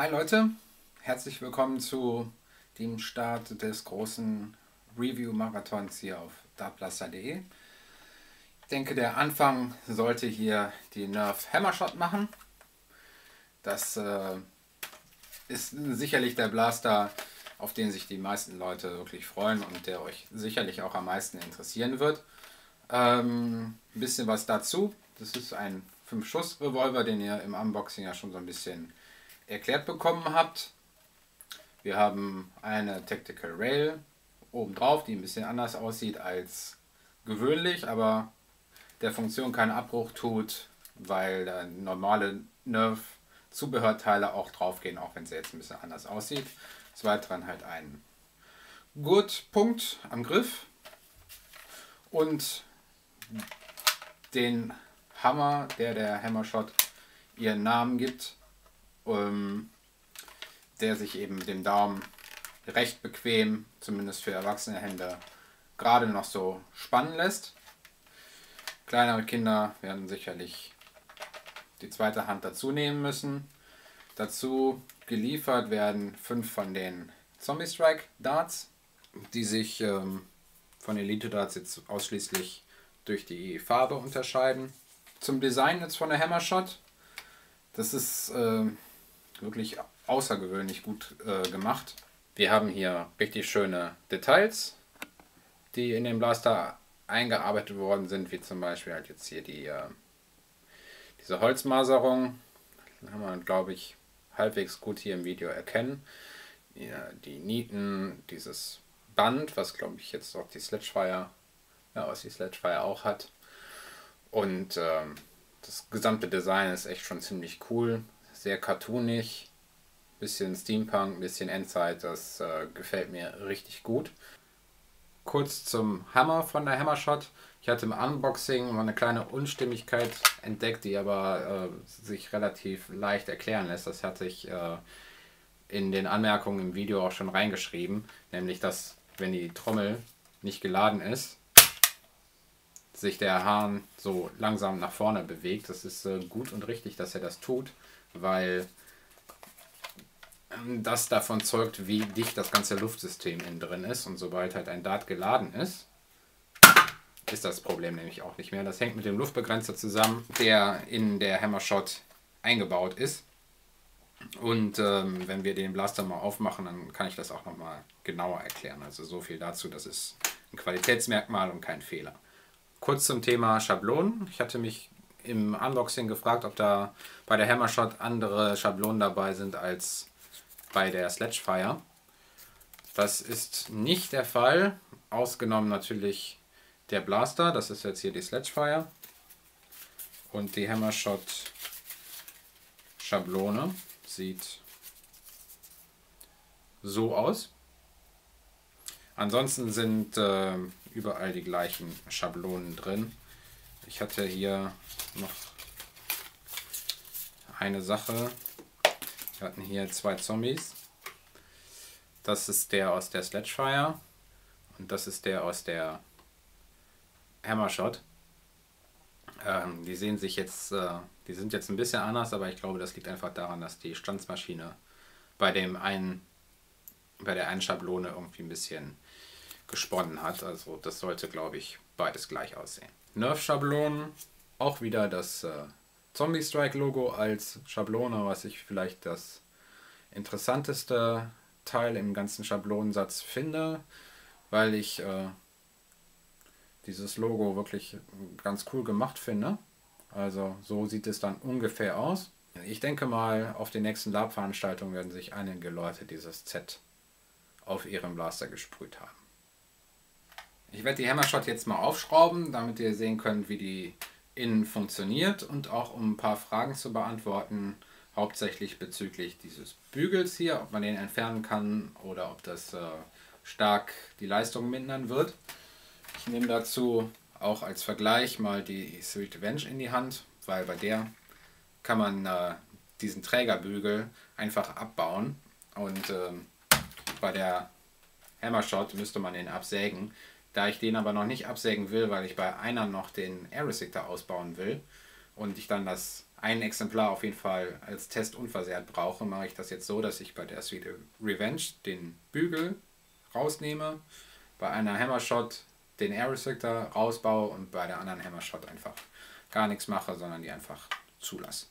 Hi Leute, herzlich willkommen zu dem Start des großen Review-Marathons hier auf dartblaster.de. Ich denke, der Anfang sollte hier die Nerf Hammershot machen. Das ist sicherlich der Blaster, auf den sich die meisten Leute wirklich freuen und der euch sicherlich auch am meisten interessieren wird. Ein bisschen was dazu. Das ist ein 5-Schuss-Revolver, den ihr im Unboxing ja schon so ein bisschen erklärt bekommen habt. Wir haben eine Tactical Rail obendrauf, die ein bisschen anders aussieht als gewöhnlich, aber der Funktion keinen Abbruch tut, weil normale Nerf Zubehörteile auch drauf gehen, auch wenn sie jetzt ein bisschen anders aussieht. Des Weiteren halt einen Gurtpunkt am Griff und den Hammer, der Hammershot ihren Namen gibt, der sich eben mit dem Daumen recht bequem, zumindest für erwachsene Hände, gerade noch so spannen lässt. Kleinere Kinder werden sicherlich die zweite Hand dazu nehmen müssen. Dazu geliefert werden 5 von den Zombie Strike Darts, die sich von Elite Darts jetzt ausschließlich durch die Farbe unterscheiden. Zum Design jetzt von der Hammershot. Das ist wirklich außergewöhnlich gut gemacht. Wir haben hier richtig schöne Details, die in den Blaster eingearbeitet worden sind, wie zum Beispiel halt jetzt hier diese Holzmaserung. Die kann man, glaube ich, halbwegs gut hier im Video erkennen. Ja, die Nieten, dieses Band, was, glaube ich, jetzt auch die Sledgefire, auch hat. Und das gesamte Design ist echt schon ziemlich cool. Sehr cartoonig, bisschen Steampunk, bisschen Endzeit, das gefällt mir richtig gut. Kurz zum Hammer von der Hammershot. Ich hatte im Unboxing mal eine kleine Unstimmigkeit entdeckt, die aber sich relativ leicht erklären lässt. Das hatte ich in den Anmerkungen im Video auch schon reingeschrieben, nämlich dass, wenn die Trommel nicht geladen ist, sich der Hahn so langsam nach vorne bewegt. Das ist gut und richtig, dass er das tut, weil das davon zeugt, wie dicht das ganze Luftsystem innen drin ist. Und sobald halt ein Dart geladen ist, ist das Problem nämlich auch nicht mehr. Das hängt mit dem Luftbegrenzer zusammen, der in der Hammershot eingebaut ist. Und wenn wir den Blaster mal aufmachen, dann kann ich das auch nochmal genauer erklären. Also so viel dazu, das ist ein Qualitätsmerkmal und kein Fehler. Kurz zum Thema Schablonen. Ich hatte mich im Unboxing gefragt, ob da bei der Hammershot andere Schablonen dabei sind als bei der Sledgefire. Das ist nicht der Fall, ausgenommen natürlich der Blaster. Das ist jetzt hier die Sledgefire und die Hammershot Schablone sieht so aus. Ansonsten sind überall die gleichen Schablonen drin. Ich hatte hier noch eine Sache. Wir hatten hier 2 Zombies. Das ist der aus der Sledgefire und das ist der aus der Hammershot. Die sind jetzt ein bisschen anders, aber ich glaube, das liegt einfach daran, dass die Stanzmaschine bei der einen Schablone irgendwie ein bisschen gesponnen hat. Also das sollte, glaube ich, beides gleich aussehen. Nerf-Schablonen, auch wieder das Zombie Strike-Logo als Schablone, was ich vielleicht das interessanteste Teil im ganzen Schablonensatz finde, weil ich dieses Logo wirklich ganz cool gemacht finde. Also so sieht es dann ungefähr aus. Ich denke mal, auf den nächsten Lab-Veranstaltungen werden sich einige Leute dieses Z auf ihrem Blaster gesprüht haben. Ich werde die Hammershot jetzt mal aufschrauben, damit ihr sehen könnt, wie die innen funktioniert und auch um ein paar Fragen zu beantworten, hauptsächlich bezüglich dieses Bügels hier, ob man den entfernen kann oder ob das stark die Leistung mindern wird. Ich nehme dazu auch als Vergleich mal die Sweet Revenge in die Hand, weil bei der kann man diesen Trägerbügel einfach abbauen und bei der Hammershot müsste man den absägen. Da ich den aber noch nicht absägen will, weil ich bei einer noch den Air Restrictor ausbauen will und ich dann das ein Exemplar auf jeden Fall als Test unversehrt brauche, mache ich das jetzt so, dass ich bei der Sweet Revenge den Bügel rausnehme, bei einer Hammershot den Air Restrictor rausbaue und bei der anderen Hammershot einfach gar nichts mache, sondern die einfach zulasse.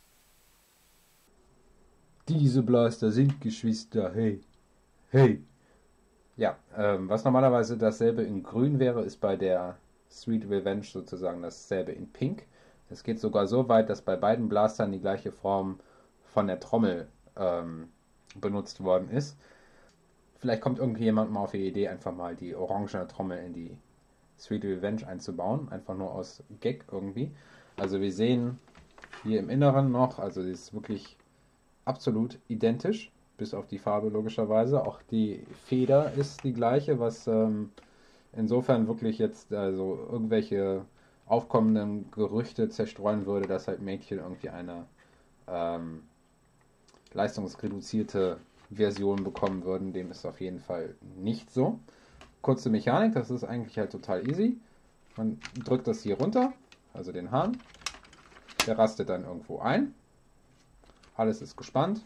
Diese Blaster sind Geschwister, hey, hey. Ja, was normalerweise dasselbe in grün wäre, ist bei der Sweet Revenge sozusagen dasselbe in pink. Es geht sogar so weit, dass bei beiden Blastern die gleiche Form von der Trommel benutzt worden ist. Vielleicht kommt irgendjemand mal auf die Idee, einfach mal die orangene Trommel in die Sweet Revenge einzubauen. Einfach nur aus Gag irgendwie. Also wir sehen hier im Inneren noch, also sie ist wirklich absolut identisch, bis auf die Farbe logischerweise. Auch die Feder ist die gleiche, was insofern wirklich jetzt also irgendwelche aufkommenden Gerüchte zerstreuen würde, dass halt Mädchen irgendwie eine leistungsreduzierte Version bekommen würden. Dem ist auf jeden Fall nicht so. Kurze Mechanik, das ist eigentlich halt total easy. Man drückt das hier runter, also den Hahn. Der rastet dann irgendwo ein. Alles ist gespannt.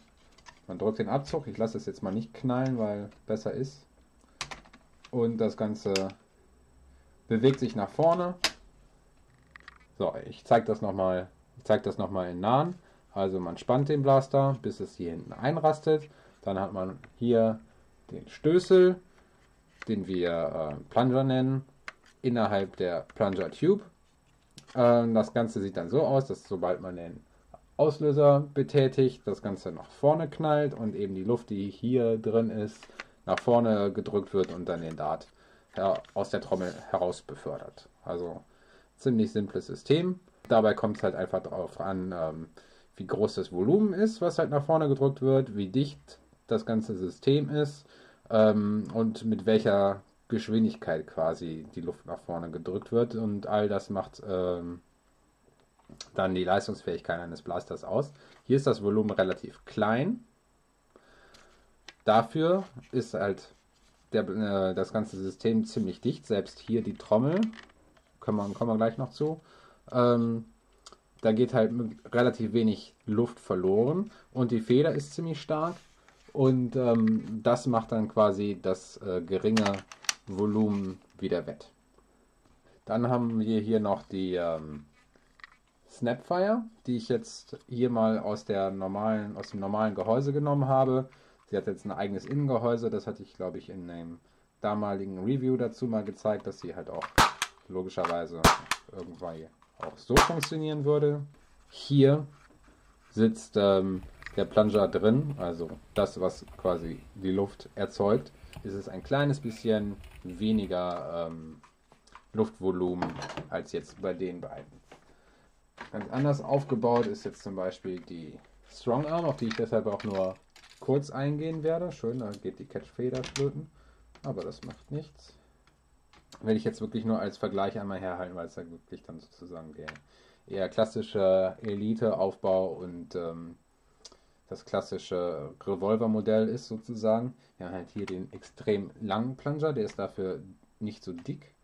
Man drückt den Abzug. Ich lasse es jetzt mal nicht knallen, weil besser ist. Und das Ganze bewegt sich nach vorne. So, ich zeige das nochmal in Nahen. Also man spannt den Blaster, bis es hier hinten einrastet. Dann hat man hier den Stößel, den wir Plunger nennen, innerhalb der Plunger Tube. Das Ganze sieht dann so aus, dass sobald man den Auslöser betätigt, das Ganze nach vorne knallt und eben die Luft, die hier drin ist, nach vorne gedrückt wird und dann den Dart aus der Trommel heraus befördert. Also ziemlich simples System. Dabei kommt es halt einfach darauf an, wie groß das Volumen ist, was halt nach vorne gedrückt wird, wie dicht das ganze System ist und mit welcher Geschwindigkeit quasi die Luft nach vorne gedrückt wird. Und all das macht dann die Leistungsfähigkeit eines Blasters aus. Hier ist das Volumen relativ klein. Dafür ist halt das ganze System ziemlich dicht. Selbst hier die Trommel, kommen wir gleich noch zu, da geht halt relativ wenig Luft verloren und die Feder ist ziemlich stark und das macht dann quasi das geringe Volumen wieder wett. Dann haben wir hier noch die Snapfire, die ich jetzt hier mal aus dem normalen Gehäuse genommen habe. Sie hat jetzt ein eigenes Innengehäuse, das hatte ich glaube ich in dem damaligen Review dazu mal gezeigt, dass sie halt auch logischerweise irgendwann auch so funktionieren würde. Hier sitzt der Plunger drin, also das, was quasi die Luft erzeugt, ist es ein kleines bisschen weniger Luftvolumen als jetzt bei den beiden. Ganz anders aufgebaut ist jetzt zum Beispiel die Strong Arm, auf die ich deshalb auch nur kurz eingehen werde. Schön, da geht die Catchfeder flöten, aber das macht nichts. Werde ich jetzt wirklich nur als Vergleich einmal herhalten, weil es da wirklich dann sozusagen der eher klassische Elite-Aufbau und das klassische Revolver-Modell ist sozusagen. Wir haben halt hier den extrem langen Plunger, der ist dafür nicht so dick.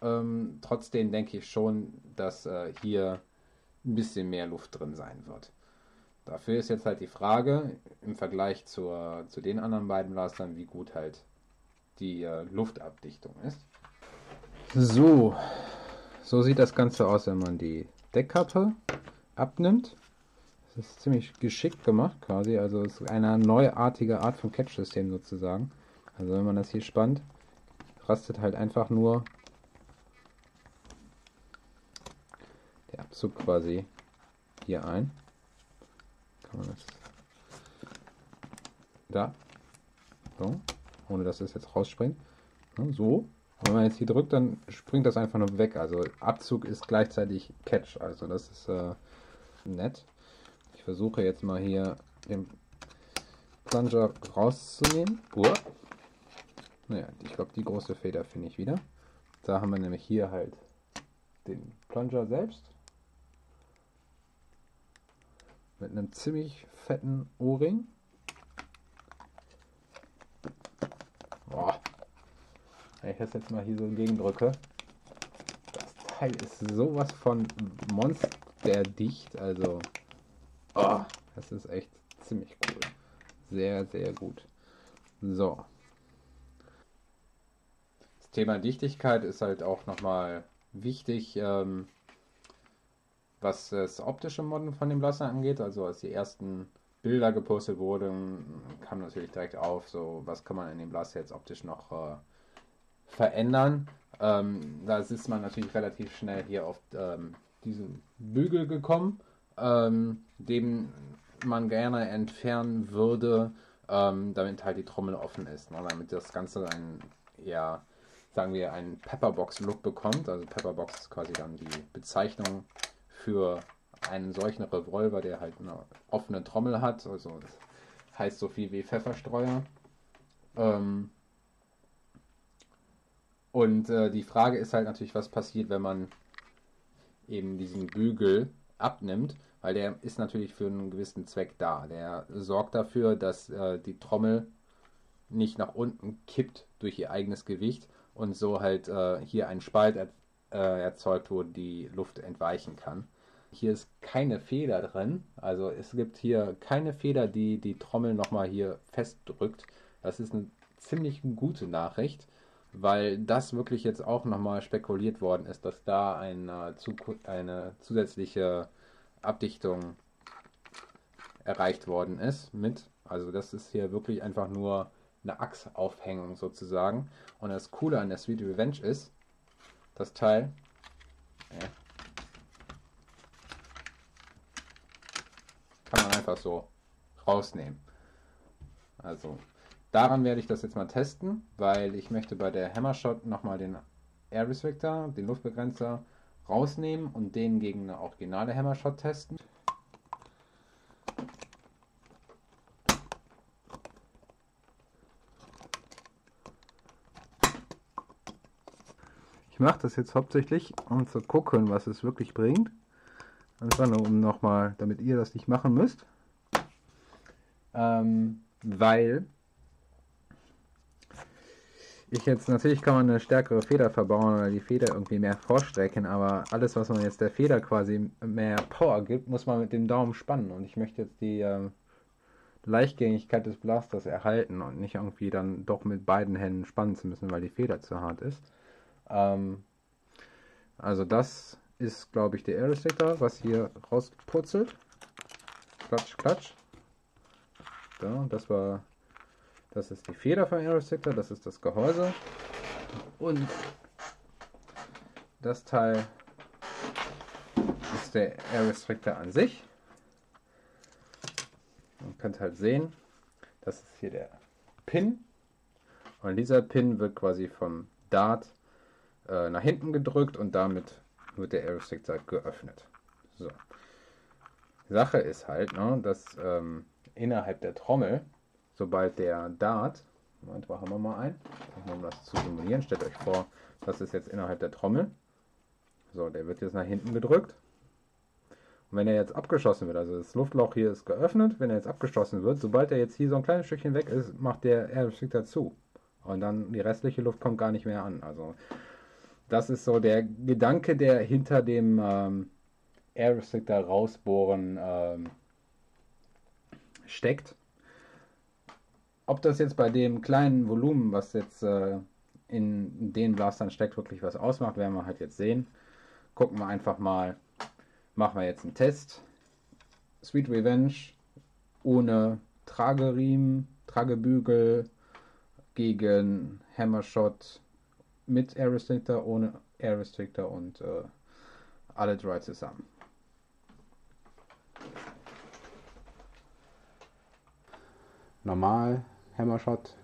Trotzdem denke ich schon, dass hier ein bisschen mehr Luft drin sein wird. Dafür ist jetzt halt die Frage, im Vergleich zu den anderen beiden Blastern, wie gut halt die Luftabdichtung ist. So sieht das Ganze aus, wenn man die Deckkappe abnimmt. Das ist ziemlich geschickt gemacht quasi, also es ist eine neuartige Art von Catch-System sozusagen. Also wenn man das hier spannt, rastet halt einfach nur der Abzug quasi hier ein. Kann man das da, so, ohne dass es jetzt rausspringt, so. Wenn man jetzt hier drückt, dann springt das einfach nur weg. Also Abzug ist gleichzeitig Catch. Also das ist nett. Ich versuche jetzt mal hier den Plunger rauszunehmen. Naja, ich glaube die große Feder finde ich wieder. Da haben wir nämlich hier halt den Plunger selbst. Mit einem ziemlich fetten O-Ring. Wenn ich das jetzt mal hier so entgegendrücke, das Teil ist sowas von sehr dicht, also oh, das ist echt ziemlich cool. Sehr, sehr gut. So. Das Thema Dichtigkeit ist halt auch nochmal wichtig, was das optische Modden von dem Blaster angeht. Also als die ersten Bilder gepostet wurden, kam natürlich direkt auf, so was kann man in dem Blaster jetzt optisch noch verändern. Da ist man natürlich relativ schnell hier auf diesen Bügel gekommen, den man gerne entfernen würde, damit halt die Trommel offen ist, ne? Damit das Ganze ein, ja, sagen wir, einen Pepperbox-Look bekommt. Also Pepperbox ist quasi dann die Bezeichnung für einen solchen Revolver, der halt eine offene Trommel hat, also das heißt so viel wie Pfefferstreuer. Die Frage ist halt natürlich, was passiert, wenn man eben diesen Bügel abnimmt, weil der ist natürlich für einen gewissen Zweck da. Der sorgt dafür, dass die Trommel nicht nach unten kippt durch ihr eigenes Gewicht und so halt hier ein Spalt erzeugt, wo die Luft entweichen kann. Hier ist keine Feder drin, also es gibt hier keine Feder, die die Trommel nochmal hier festdrückt. Das ist eine ziemlich gute Nachricht, weil das wirklich jetzt auch nochmal spekuliert worden ist, dass da eine zusätzliche Abdichtung erreicht worden ist mit. Also das ist hier wirklich einfach nur eine Achsaufhängung sozusagen. Und das Coole an der Sweet Revenge ist, das Teil... kann man einfach so rausnehmen. Also daran werde ich das jetzt mal testen, weil ich möchte bei der Hammershot nochmal den Air Restrictor, den Luftbegrenzer rausnehmen und den gegen eine originale Hammershot testen. Ich mache das jetzt hauptsächlich, um zu gucken, was es wirklich bringt. Einfach nur, um nochmal, damit ihr das nicht machen müsst. Weil ich jetzt, natürlich kann man eine stärkere Feder verbauen oder die Feder irgendwie mehr vorstrecken, aber alles, was man jetzt der Feder quasi mehr Power gibt, muss man mit dem Daumen spannen. Und ich möchte jetzt die Leichtgängigkeit des Blasters erhalten und nicht irgendwie dann doch mit beiden Händen spannen zu müssen, weil die Feder zu hart ist. Also das ist, glaube ich, der Air Restrictor, was hier rausputzelt. Klatsch, klatsch. Da, das ist die Feder vom Air Restrictor, das ist das Gehäuse. Und das Teil ist der Air Restrictor an sich. Man kann halt sehen, das ist hier der Pin. Und dieser Pin wird quasi vom Dart nach hinten gedrückt und damit wird der Air Restrictor geöffnet. So. Sache ist halt, ne, dass innerhalb der Trommel, sobald der Dart, Moment, machen wir mal ein, um das zu simulieren, stellt euch vor, das ist jetzt innerhalb der Trommel. So, der wird jetzt nach hinten gedrückt. Und wenn er jetzt abgeschossen wird, also das Luftloch hier ist geöffnet, wenn er jetzt abgeschossen wird, sobald er jetzt hier so ein kleines Stückchen weg ist, macht der Air Restrictor zu. Und dann die restliche Luft kommt gar nicht mehr an. Also das ist so der Gedanke, der hinter dem Air Restrictor rausbohren steckt. Ob das jetzt bei dem kleinen Volumen, was jetzt in den Blastern steckt, wirklich was ausmacht, werden wir halt jetzt sehen. Gucken wir einfach mal. Machen wir jetzt einen Test. Sweet Revenge ohne Trageriemen, Tragebügel gegen Hammershot mit Air Restrictor, ohne Air Restrictor und alle drei zusammen. Normal, Hammershot.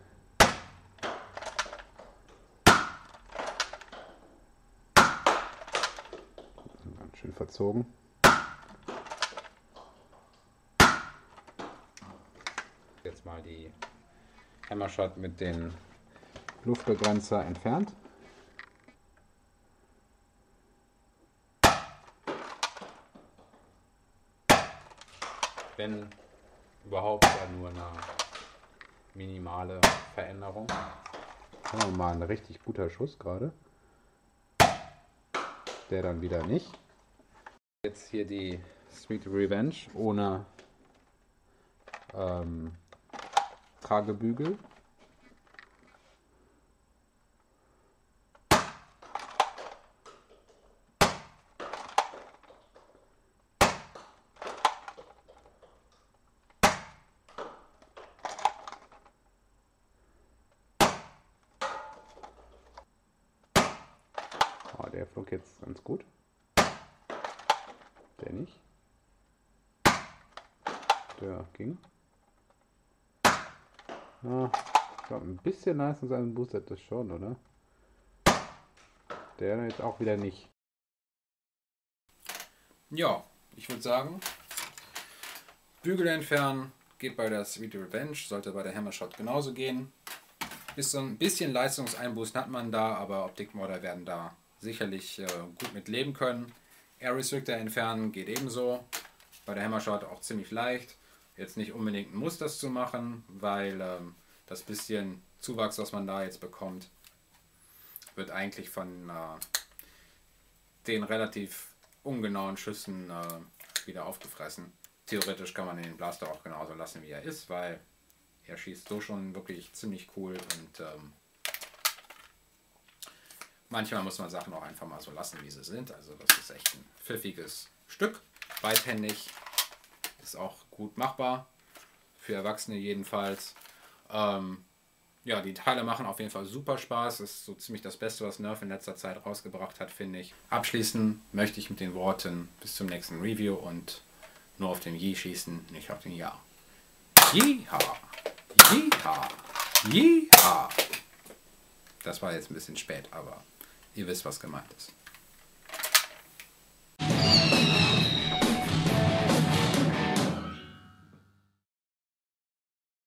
Ganz schön verzogen. Jetzt mal die Hammershot mit dem Luftbegrenzer entfernt. Wenn überhaupt, dann nur eine minimale Veränderung. Haben wir mal ein richtig guter Schuss gerade. Der dann wieder nicht. Jetzt hier die Sweet Revenge ohne Tragebügel. Oh, der flog jetzt ganz gut. Der nicht. Der ging. Ah, ich glaube, ein bisschen nice an seinem Boost hat das schon, oder? Der jetzt auch wieder nicht. Ja, ich würde sagen, Bügel entfernen geht bei der Sweet Revenge, sollte bei der Hammershot genauso gehen. Ist so ein bisschen Leistungseinbußen hat man da, aber Optikmodder werden da sicherlich gut mit leben können. Air Restrictor entfernen geht ebenso. Bei der Hammershot auch ziemlich leicht. Jetzt nicht unbedingt ein Muss das zu machen, weil das bisschen Zuwachs, was man da jetzt bekommt, wird eigentlich von den relativ ungenauen Schüssen wieder aufgefressen. Theoretisch kann man den Blaster auch genauso lassen, wie er ist, weil er schießt so schon wirklich ziemlich cool und manchmal muss man Sachen auch einfach mal so lassen, wie sie sind. Also das ist echt ein pfiffiges Stück. Beidhändig ist auch gut machbar. Für Erwachsene jedenfalls. Ja, die Teile machen auf jeden Fall super Spaß. Das ist so ziemlich das Beste, was Nerf in letzter Zeit rausgebracht hat, finde ich. Abschließen möchte ich mit den Worten bis zum nächsten Review und nur auf den Yi schießen, nicht auf den Ja. Yeeha! Yeeha! Yeeha! Das war jetzt ein bisschen spät, aber ihr wisst, was gemeint ist.